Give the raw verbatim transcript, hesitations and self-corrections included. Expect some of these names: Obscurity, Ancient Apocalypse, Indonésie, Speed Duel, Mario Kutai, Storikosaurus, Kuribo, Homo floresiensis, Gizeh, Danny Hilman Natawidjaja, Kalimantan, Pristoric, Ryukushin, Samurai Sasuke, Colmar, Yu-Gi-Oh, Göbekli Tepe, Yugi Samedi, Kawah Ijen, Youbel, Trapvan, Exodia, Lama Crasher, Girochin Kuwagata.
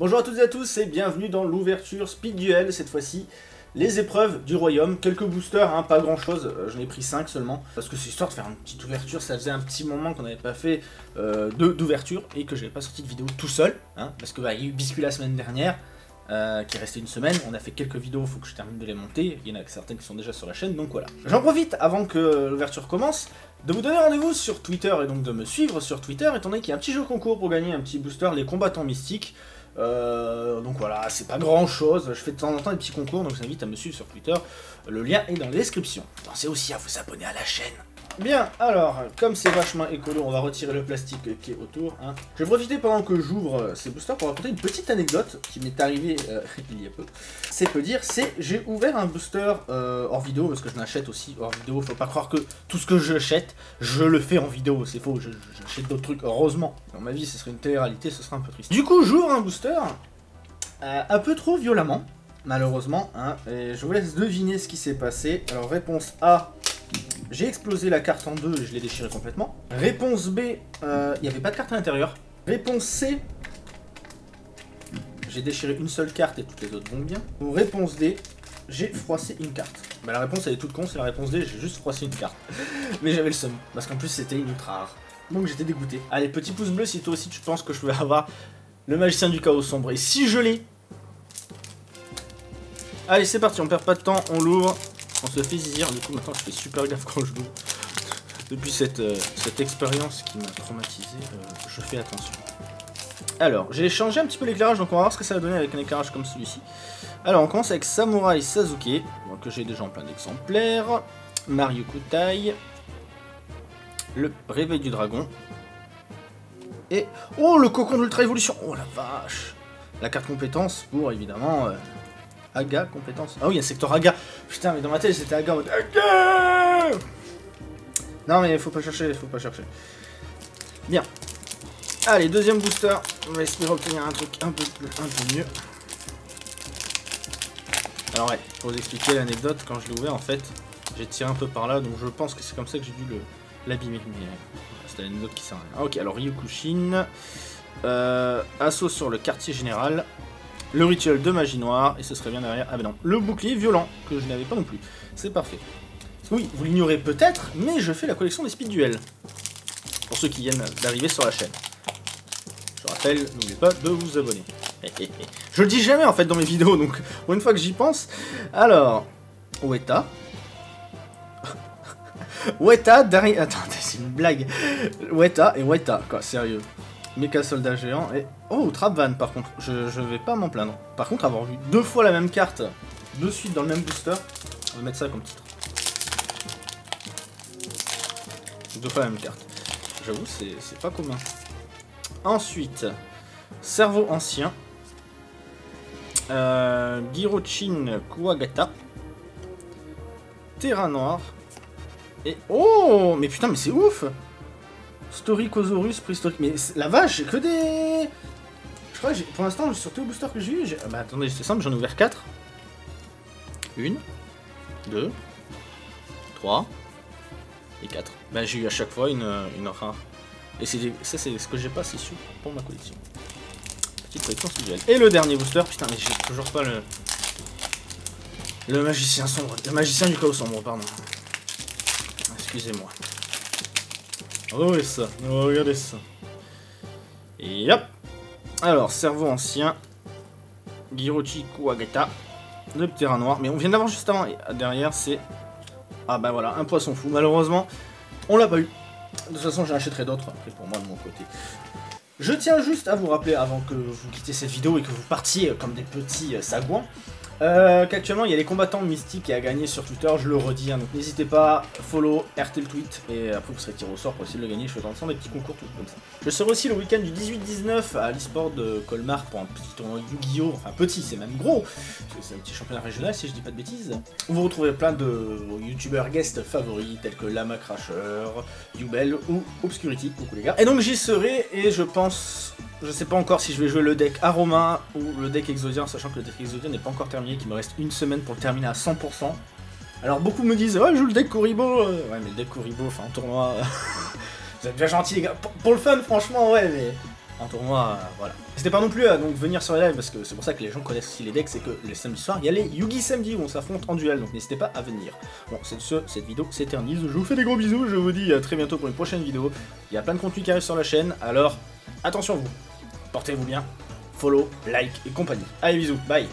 Bonjour à toutes et à tous et bienvenue dans l'ouverture Speed Duel, cette fois-ci les épreuves du royaume. Quelques boosters, hein, pas grand chose, euh, j'en ai pris cinq seulement, parce que c'est histoire de faire une petite ouverture, ça faisait un petit moment qu'on n'avait pas fait euh, d'ouverture et que j'avais pas sorti de vidéo tout seul, hein, parce que bah, il y a eu Biscuit la semaine dernière, Euh, qui est resté une semaine, on a fait quelques vidéos, faut que je termine de les monter, il y en a certaines qui sont déjà sur la chaîne, donc voilà. J'en profite, avant que l'ouverture commence, de vous donner rendez-vous sur Twitter, et donc de me suivre sur Twitter, étant donné qu'il y a un petit jeu concours pour gagner un petit booster, les combattants mystiques, euh, donc voilà, c'est pas grand-chose, je fais de temps en temps des petits concours, donc je vous invite à me suivre sur Twitter, le lien est dans la description. Pensez aussi à vous abonner à la chaîne. Bien, alors, comme c'est vachement écolo, on va retirer le plastique qui est autour, hein. Je vais profiter pendant que j'ouvre ces boosters pour raconter une petite anecdote qui m'est arrivée euh, il y a peu. C'est peu dire, c'est j'ai ouvert un booster euh, hors vidéo, parce que je l'achète aussi hors vidéo. Faut pas croire que tout ce que j'achète, je le fais en vidéo, c'est faux, j'achète d'autres trucs, heureusement. Dans ma vie, ce serait une télé-réalité, ce serait un peu triste. Du coup, j'ouvre un booster euh, un peu trop violemment, malheureusement, hein, et je vous laisse deviner ce qui s'est passé. Alors, réponse A... j'ai explosé la carte en deux et je l'ai déchirée complètement. Réponse B, il euh, n'y avait pas de carte à l'intérieur. Réponse C, j'ai déchiré une seule carte et toutes les autres vont bien. Ou réponse D, j'ai froissé une carte. Bah la réponse elle est toute con, c'est la réponse D, j'ai juste froissé une carte. Mais j'avais le seum, parce qu'en plus c'était une ultra rare. Donc j'étais dégoûté. Allez, petit pouce bleu si toi aussi tu penses que je peux avoir le magicien du chaos sombre. Et si je l'ai... Allez, c'est parti, on perd pas de temps, on l'ouvre. On se fait zizir, du coup maintenant je fais super gaffe quand je l'ouvre. Depuis cette, euh, cette expérience qui m'a traumatisé, euh, je fais attention. Alors, j'ai changé un petit peu l'éclairage, donc on va voir ce que ça va donner avec un éclairage comme celui-ci. Alors on commence avec Samurai Sasuke, que j'ai déjà en plein d'exemplaires. Mario Kutai. Le réveil du dragon. Et... oh, le cocon de l'ultra évolution. Oh la vache. La carte compétence pour évidemment... Euh, Aga, compétence. Ah oui, il y a le secteur Aga. Putain, mais dans ma tête, c'était Aga en mode Aga. Non, mais faut pas chercher, faut pas chercher. Bien. Allez, deuxième booster. On va espérer obtenir un truc un peu, un peu mieux. Alors, ouais, pour vous expliquer l'anecdote, quand je l'ai ouvert, en fait, j'ai tiré un peu par là, donc je pense que c'est comme ça que j'ai dû l'abîmer. Mais c'est l'anecdote qui sert à rien. Ah, ok, alors Ryukushin. Euh, assaut sur le quartier général. Le rituel de magie noire, et ce serait bien derrière... ah ben non, le bouclier violent, que je n'avais pas non plus. C'est parfait. Oui, vous l'ignorez peut-être, mais je fais la collection des Speed Duel. Pour ceux qui viennent d'arriver sur la chaîne. Je rappelle, n'oubliez pas de vous abonner. Je le dis jamais en fait dans mes vidéos, donc pour une fois que j'y pense... Alors... Weta... Weta, Dari... attendez, c'est une blague. Weta et Weta, quoi, sérieux. Mecha soldat géant et... oh, Trapvan par contre, je, je vais pas m'en plaindre. Par contre, avoir vu deux fois la même carte de suite dans le même booster, on va mettre ça comme titre. Deux fois la même carte. J'avoue, c'est pas commun. Ensuite, cerveau ancien. Euh, Girochin Kuwagata. Terrain noir. Et... oh, mais putain, mais c'est ouf! Storikosaurus, Pristoric, mais la vache, j'ai que des... je crois que j'ai... pour l'instant, sur tous les boosters que j'ai eu, bah attendez, c'est simple, j'en ai ouvert quatre. une, deux, trois et quatre. Bah j'ai eu à chaque fois une, une rare. Et c'est des... ça, c'est ce que j'ai pas, c'est sûr, pour ma collection. Petite collection spéciale. Et le dernier booster, putain, mais j'ai toujours pas le... le magicien sombre, le magicien du chaos sombre, pardon. Excusez-moi. Oh et ça, oh, regardez ça. Et hop. Alors, cerveau ancien. Girochi Kuwagata. Le terrain noir. Mais on vient d'avoir juste avant. Et derrière, c'est... ah bah voilà, un poisson fou. Malheureusement, on l'a pas eu. De toute façon, j'en achèterai d'autres. Après, pour moi, de mon côté. Je tiens juste à vous rappeler, avant que vous quittiez cette vidéo et que vous partiez comme des petits sagouins, euh, qu'actuellement, il y a les combattants mystiques à gagner sur Twitter, je le redis, hein, donc n'hésitez pas, follow, R T le tweet, et après vous serez tiré au sort pour essayer de le gagner, je fais ensemble des petits concours, tout comme ça. Je serai aussi le week-end du dix-huit dix-neuf à l'e-sport de Colmar pour un petit tournoi Yu-Gi-Oh, enfin petit, c'est même gros, c'est un petit championnat régional si je dis pas de bêtises. Vous retrouvez plein de youtubeurs guests favoris, tels que Lama Crasher, Youbel ou Obscurity, coucou les gars. Et donc j'y serai, et je pense... je sais pas encore si je vais jouer le deck Aroma ou le deck Exodia, sachant que le deck Exodia n'est pas encore terminé, qu'il me reste une semaine pour le terminer à cent pour cent. Alors beaucoup me disent, ouais, je joue le deck Kuribo. Ouais, mais le deck Kuribo, enfin en tournoi, vous êtes bien gentils les gars. P pour le fun, franchement, ouais, mais en tournoi, euh, voilà. C'était pas non plus à donc, venir sur les lives, parce que c'est pour ça que les gens connaissent aussi les decks, c'est que les samedis soirs, il y a les Yugi Samedi où on s'affronte en duel, donc n'hésitez pas à venir. Bon, c'est ce, cette vidéo s'éternise, je vous fais des gros bisous, je vous dis à très bientôt pour une prochaine vidéo. Il y a plein de contenu qui arrive sur la chaîne, alors attention vous, portez-vous bien, follow, like et compagnie. Allez bisous, bye.